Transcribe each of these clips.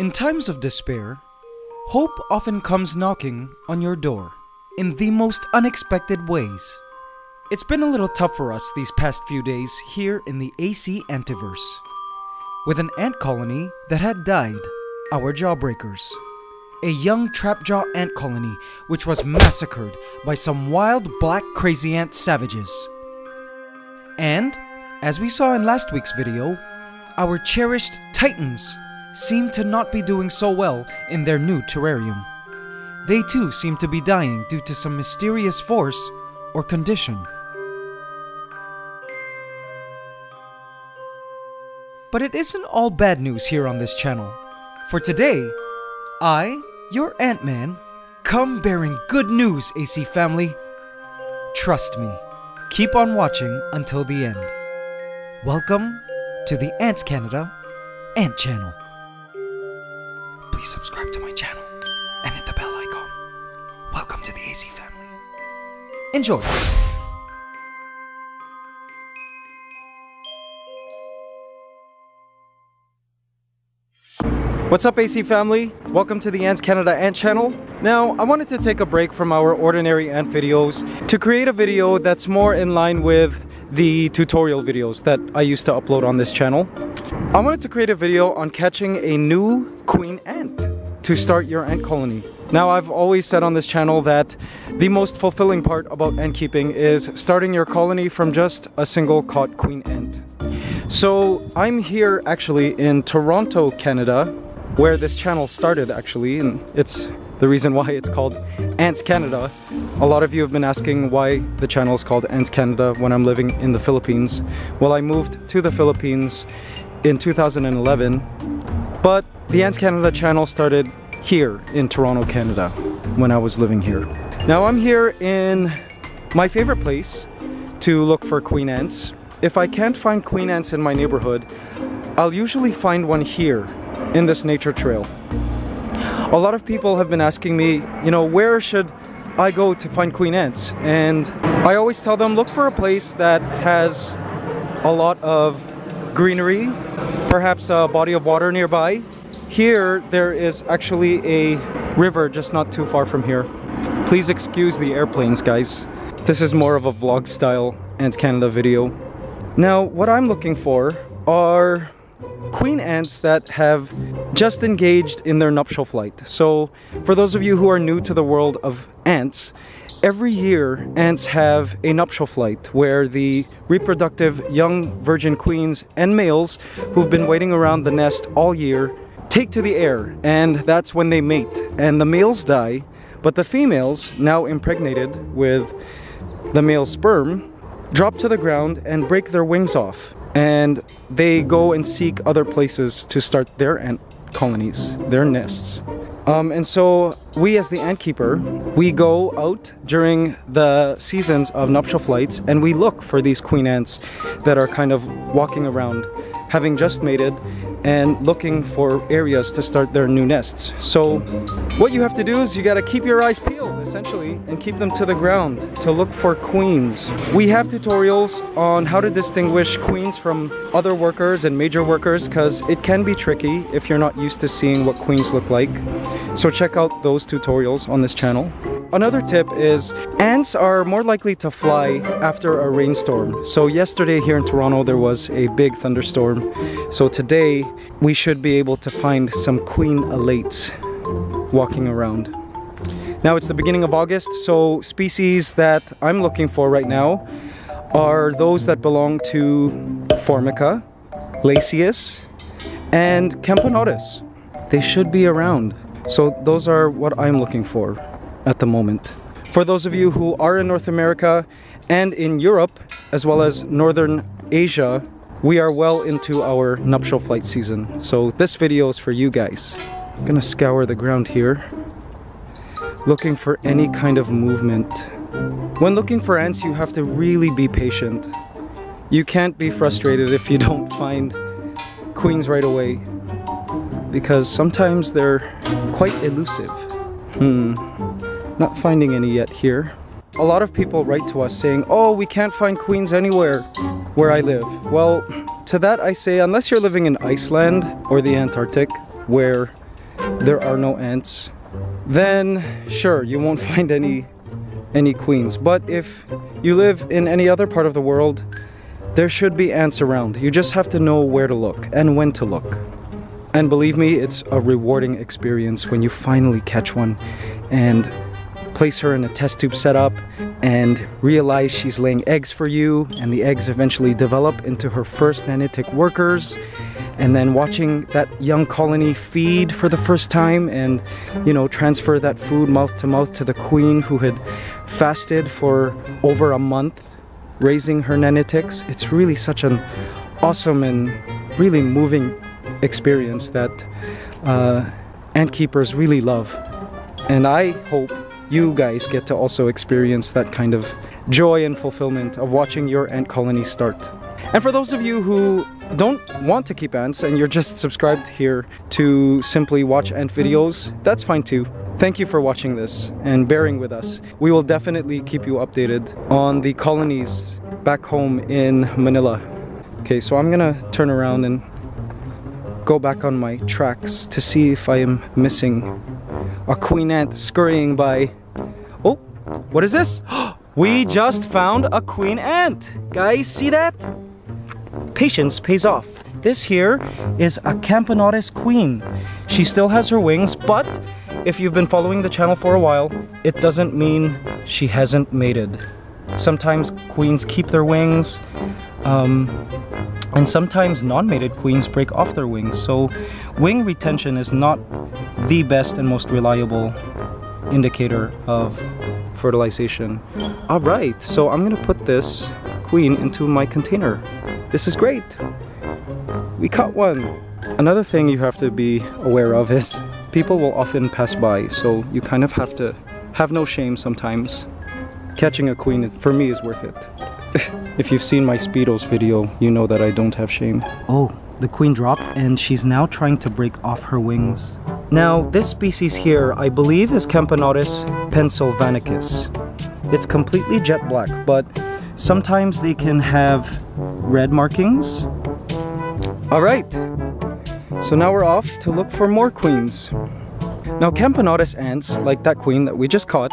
In times of despair, hope often comes knocking on your door in the most unexpected ways. It's been a little tough for us these past few days here in the AC Antiverse, with an ant colony that had died, our Jawbreakers. A young trapjaw ant colony which was massacred by some wild black crazy ant savages. And, as we saw in last week's video, our cherished titans seem to not be doing so well in their new terrarium. They too seem to be dying due to some mysterious force or condition. But it isn't all bad news here on this channel. For today, I, your Ant-Man, come bearing good news, AC Family. Trust me, keep on watching until the end. Welcome to the Ants Canada Ant Channel. Please subscribe to my channel and hit the bell icon. Welcome to the AC Family. Enjoy! What's up, AC Family? Welcome to the Ants Canada Ant Channel. Now, I wanted to take a break from our ordinary ant videos to create a video that's more in line with the tutorial videos that I used to upload on this channel. I wanted to create a video on catching a new queen ant to start your ant colony. Now, I've always said on this channel that the most fulfilling part about ant keeping is starting your colony from just a single caught queen ant. So, I'm here actually in Toronto, Canada, where this channel started actually, and it's the reason why it's called Ants Canada. A lot of you have been asking why the channel is called Ants Canada when I'm living in the Philippines. Well, I moved to the Philippines in 2011, but the Ants Canada channel started here in Toronto, Canada, when I was living here. Now I'm here in my favorite place to look for queen ants. If I can't find queen ants in my neighborhood, I'll usually find one here in this nature trail. A lot of people have been asking me, you know, where should I go to find queen ants? And I always tell them, look for a place that has a lot of greenery, perhaps a body of water nearby. Here, there is actually a river just not too far from here. Please excuse the airplanes, guys. This is more of a vlog style Ants Canada video. Now, what I'm looking for are queen ants that have just engaged in their nuptial flight. So for those of you who are new to the world of ants, every year ants have a nuptial flight where the reproductive young virgin queens and males who've been waiting around the nest all year take to the air, and that's when they mate. And the males die, but the females, now impregnated with the male sperm, drop to the ground and break their wings off. And they go and seek other places to start their ant colonies, their nests. And so we as the ant keeper, we go out during the seasons of nuptial flights and we look for these queen ants that are kind of walking around, having just mated and looking for areas to start their new nests. So what you have to do is you gotta keep your eyes peeled, essentially, and keep them to the ground to look for queens. We have tutorials on how to distinguish queens from other workers and major workers, because it can be tricky if you're not used to seeing what queens look like. So check out those tutorials on this channel. Another tip is ants are more likely to fly after a rainstorm. So yesterday here in Toronto there was a big thunderstorm. So today we should be able to find some queen elates walking around. Now it's the beginning of August, so species that I'm looking for right now are those that belong to Formica, Lasius, and Camponotus. They should be around. So those are what I'm looking for at the moment. For those of you who are in North America and in Europe, as well as Northern Asia, we are well into our nuptial flight season. So this video is for you guys. I'm gonna scour the ground here, looking for any kind of movement. When looking for ants, you have to really be patient. You can't be frustrated if you don't find queens right away, because sometimes they're quite elusive. Not finding any yet here. A lot of people write to us saying, oh, we can't find queens anywhere where I live. Well, to that I say, unless you're living in Iceland or the Antarctic, where there are no ants, then sure, you won't find any queens. But if you live in any other part of the world, there should be ants around. You just have to know where to look and when to look. And believe me, it's a rewarding experience when you finally catch one and place her in a test tube setup and realize she's laying eggs for you, and the eggs eventually develop into her first nanitic workers, and then watching that young colony feed for the first time and, you know, transfer that food mouth to mouth to the queen who had fasted for over a month raising her nanitics. It's really such an awesome and really moving experience that ant keepers really love, and I hope you guys get to also experience that kind of joy and fulfillment of watching your ant colony start. And for those of you who don't want to keep ants and you're just subscribed here to simply watch ant videos, that's fine too. Thank you for watching this and bearing with us. We will definitely keep you updated on the colonies back home in Manila. Okay, so I'm gonna turn around and go back on my tracks to see if I am missing a queen ant scurrying by. Oh, what is this? We just found a queen ant! Guys, see that? Patience pays off. This here is a Camponotus queen. She still has her wings, but if you've been following the channel for a while, it doesn't mean she hasn't mated. Sometimes queens keep their wings, and sometimes non-mated queens break off their wings, so wing retention is not the best and most reliable indicator of fertilization. Alright, so I'm gonna put this queen into my container. This is great! We caught one! Another thing you have to be aware of is people will often pass by, so you kind of have to have no shame sometimes. Catching a queen, for me, is worth it. If you've seen my Speedos video, you know that I don't have shame. Oh, the queen dropped and she's now trying to break off her wings. Now, this species here, I believe, is Camponotus pensylvanicus. It's completely jet black, but sometimes they can have red markings. Alright, so now we're off to look for more queens. Now, Camponotus ants, like that queen that we just caught,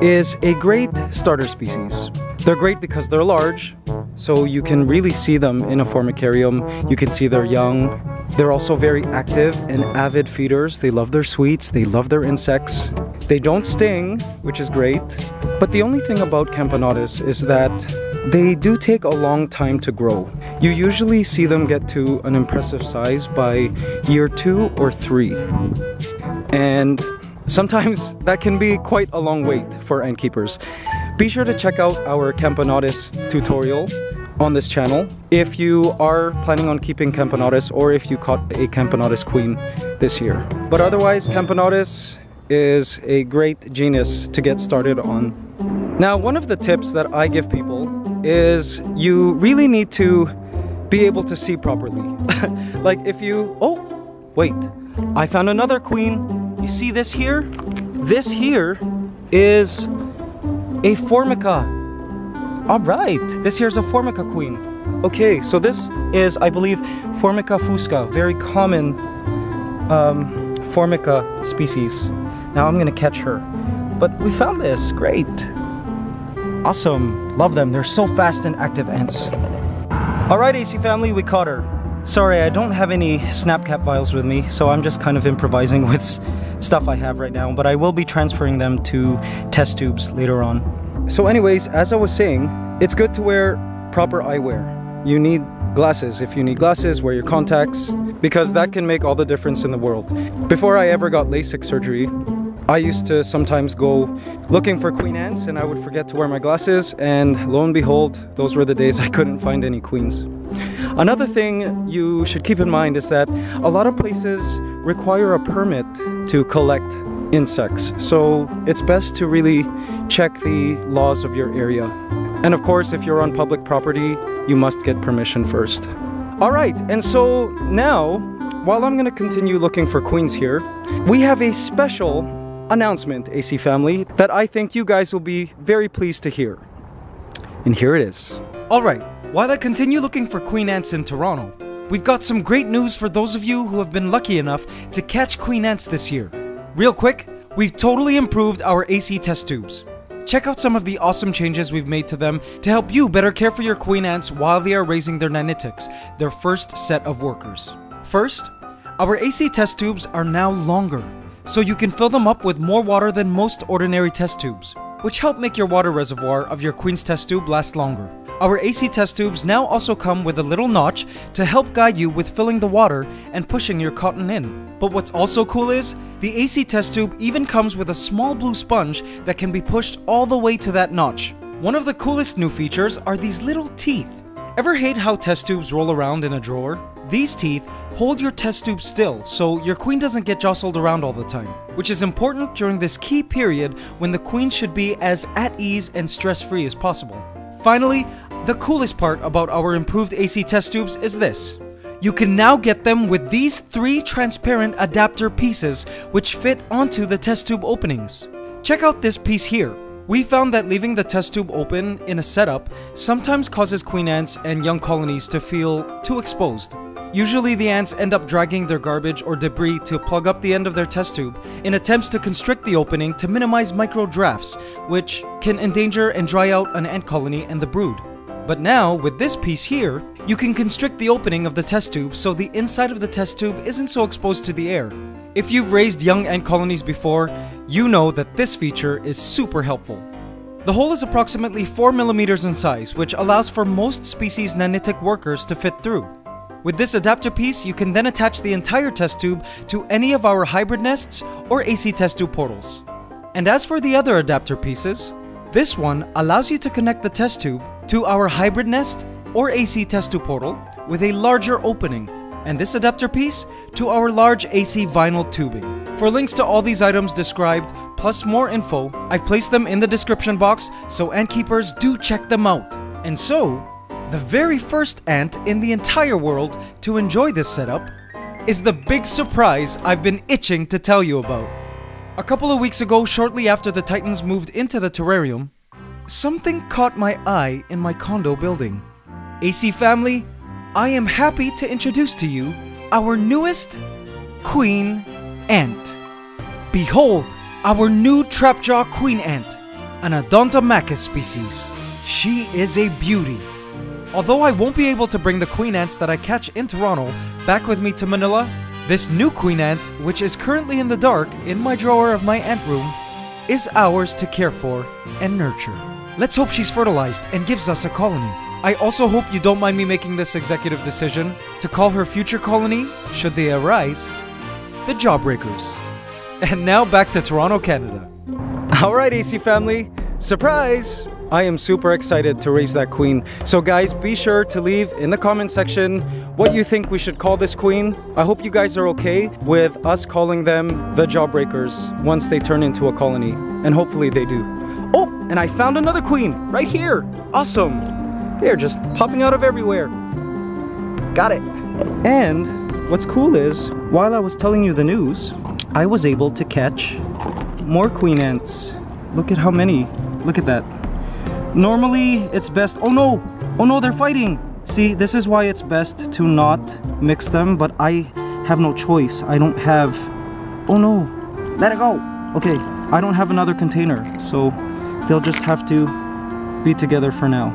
is a great starter species. They're great because they're large, so you can really see them in a formicarium. You can see their young. They're also very active and avid feeders. They love their sweets, they love their insects. They don't sting, which is great. But the only thing about Camponotus is that they do take a long time to grow. You usually see them get to an impressive size by year 2 or 3. And sometimes that can be quite a long wait for ant keepers. Be sure to check out our Camponotus tutorial on this channel if you are planning on keeping Camponotus, or if you caught a Camponotus queen this year. But otherwise, Camponotus is a great genus to get started on. Now, one of the tips that I give people is you really need to be able to see properly. Like if you... oh, wait, I found another queen. You see this here? This here is a Formica. Alright, this here's a Formica queen. Okay, so this is, I believe, Formica fusca, very common Formica species. Now I'm gonna catch her. But we found this, great. Awesome, love them, they're so fast and active ants. Alright, AC family, we caught her. Sorry, I don't have any snap cap vials with me, so I'm just kind of improvising with stuff I have right now, but I will be transferring them to test tubes later on. So anyways, as I was saying, it's good to wear proper eyewear. You need glasses. If you need glasses, wear your contacts, because that can make all the difference in the world. Before I ever got LASIK surgery, I used to sometimes go looking for queen ants and I would forget to wear my glasses, and lo and behold, those were the days I couldn't find any queens. Another thing you should keep in mind is that a lot of places require a permit to collect insects, so it's best to really check the laws of your area. And of course, if you're on public property, you must get permission first. Alright, and so now, while I'm going to continue looking for queens here, we have a special announcement, AC family, that I think you guys will be very pleased to hear. And here it is. Alright, while I continue looking for queen ants in Toronto, We've got some great news for those of you who have been lucky enough to catch queen ants this year. Real quick, we've totally improved our AC test tubes. Check out some of the awesome changes we've made to them to help you better care for your queen ants while they are raising their nanitics, their first set of workers. First, our AC test tubes are now longer, so you can fill them up with more water than most ordinary test tubes, which help make your water reservoir of your queen's test tube last longer. Our AC test tubes now also come with a little notch to help guide you with filling the water and pushing your cotton in. But what's also cool is, the AC test tube even comes with a small blue sponge that can be pushed all the way to that notch. One of the coolest new features are these little teeth. Ever hate how test tubes roll around in a drawer? These teeth hold your test tube still so your queen doesn't get jostled around all the time, which is important during this key period when the queen should be as at ease and stress-free as possible. Finally, the coolest part about our improved AC test tubes is this. You can now get them with these three transparent adapter pieces which fit onto the test tube openings. Check out this piece here. We found that leaving the test tube open in a setup sometimes causes queen ants and young colonies to feel too exposed. Usually the ants end up dragging their garbage or debris to plug up the end of their test tube in attempts to constrict the opening to minimize micro drafts, which can endanger and dry out an ant colony and the brood. But now, with this piece here, you can constrict the opening of the test tube so the inside of the test tube isn't so exposed to the air. If you've raised young ant colonies before, you know that this feature is super helpful. The hole is approximately 4 mm in size, which allows for most species' nanitic workers to fit through. With this adapter piece, you can then attach the entire test tube to any of our hybrid nests or AC test tube portals. And as for the other adapter pieces, this one allows you to connect the test tube to our hybrid nest or AC test tube portal with a larger opening, and this adapter piece to our large AC vinyl tubing. For links to all these items described, plus more info, I've placed them in the description box, so ant keepers do check them out. And so, the very first ant in the entire world to enjoy this setup is the big surprise I've been itching to tell you about. A couple of weeks ago, shortly after the Titans moved into the terrarium, something caught my eye in my condo building. AC Family, I am happy to introduce to you our newest queen ant. Behold, our new trapjaw queen ant, an Odontomachus species. She is a beauty. Although I won't be able to bring the queen ants that I catch in Toronto back with me to Manila, this new queen ant, which is currently in the dark in my drawer of my ant room, is ours to care for and nurture. Let's hope she's fertilized and gives us a colony. I also hope you don't mind me making this executive decision to call her future colony, should they arise, the Jawbreakers. And now back to Toronto, Canada. Alright, AC Family, surprise! I am super excited to raise that queen. So guys, be sure to leave in the comment section what you think we should call this queen. I hope you guys are okay with us calling them the Jawbreakers once they turn into a colony, and hopefully they do. Oh, and I found another queen right here. Awesome. They're just popping out of everywhere. Got it. And what's cool is, while I was telling you the news, I was able to catch more queen ants. Look at how many. Look at that. Normally, it's best... oh no, they're fighting. See, this is why it's best to not mix them, but I have no choice. I don't have... oh no, let it go. Okay, I don't have another container, so they'll just have to be together for now.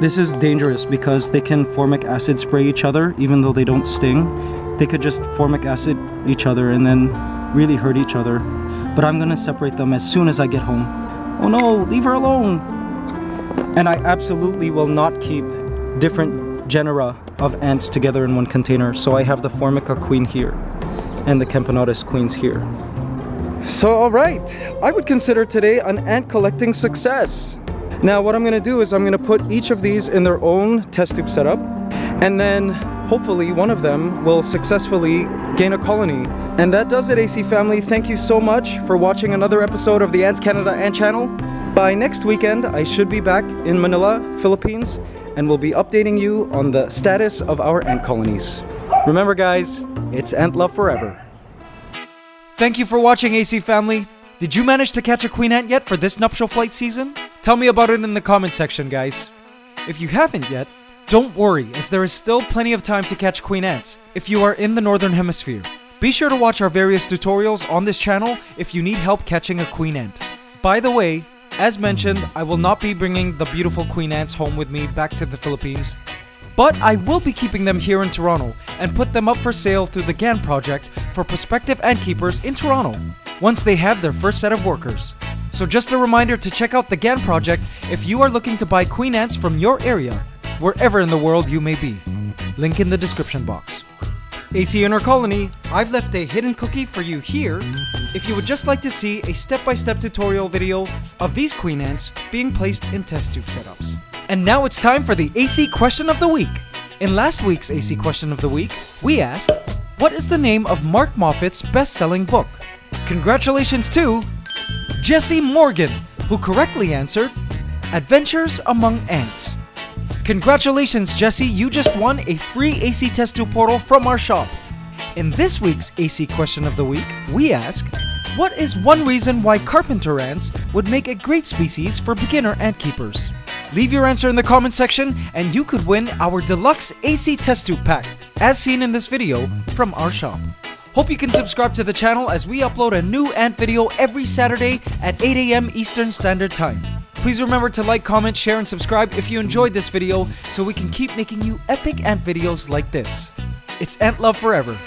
This is dangerous because they can formic acid spray each other even though they don't sting. They could just formic acid each other and then really hurt each other. But I'm gonna separate them as soon as I get home. Oh no, leave her alone! And I absolutely will not keep different genera of ants together in one container. So I have the Formica queen here and the Camponotus queens here. So alright, I would consider today an ant collecting success. Now what I'm going to do is I'm going to put each of these in their own test tube setup, and then hopefully one of them will successfully gain a colony. And that does it, AC Family. Thank you so much for watching another episode of the Ants Canada Ant Channel. By next weekend I should be back in Manila, Philippines, and we'll be updating you on the status of our ant colonies. Remember guys, it's ant love forever. Thank you for watching, AC Family. Did you manage to catch a queen ant yet for this nuptial flight season? Tell me about it in the comment section, guys. If you haven't yet, Don't worry, as there is still plenty of time to catch queen ants if you are in the northern hemisphere. Be sure to watch our various tutorials on this channel if you need help catching a queen ant. By the way, as mentioned, I will not be bringing the beautiful queen ants home with me back to the Philippines, but I will be keeping them here in Toronto and put them up for sale through the GAN Project for prospective ant keepers in Toronto once they have their first set of workers. So just a reminder to check out the GAN Project if you are looking to buy queen ants from your area, wherever in the world you may be. Link in the description box. AC Inner Colony, I've left a hidden cookie for you here if you would just like to see a step-by-step tutorial video of these queen ants being placed in test tube setups. And now it's time for the AC Question of the Week. In last week's AC Question of the Week, we asked, what is the name of Mark Moffat's best-selling book? Congratulations to Jesse Morgan, who correctly answered, Adventures Among Ants. Congratulations, Jesse, you just won a free AC test tube portal from our shop. In this week's AC Question of the Week, we ask, what is one reason why carpenter ants would make a great species for beginner ant keepers? Leave your answer in the comment section and you could win our deluxe AC test tube pack, as seen in this video, from our shop. Hope you can subscribe to the channel as we upload a new ant video every Saturday at 8 AM Eastern Standard Time. Please remember to like, comment, share, and subscribe if you enjoyed this video so we can keep making you epic ant videos like this. It's ant love forever.